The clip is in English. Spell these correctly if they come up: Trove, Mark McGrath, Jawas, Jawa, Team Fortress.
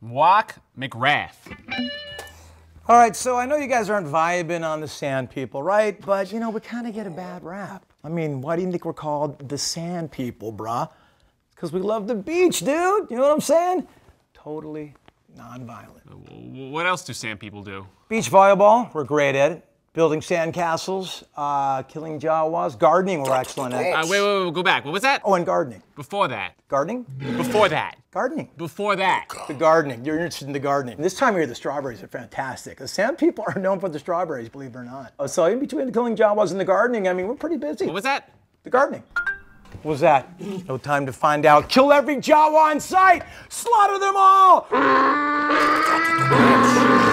Mark McGrath. All right, so I know you guys aren't vibing on the Sand People, right? But, you know, we kind of get a bad rap. I mean, why do you think we're called the Sand People, brah? Because we love the beach, dude. You know what I'm saying? Totally nonviolent. What else do Sand People do? Beach volleyball, we're great at it. Building sand castles, killing Jawas, gardening, we're excellent at. Wait, go back. What was that? Oh, and gardening. Before that. Gardening? Before that. Gardening. Before that. The gardening. You're interested in the gardening. This time of year, the strawberries are fantastic. The Sand People are known for the strawberries, believe it or not. So in between the killing Jawas and the gardening, I mean, we're pretty busy. What was that? The gardening. What was that? No time to find out. Kill every Jawa on sight! Slaughter them all!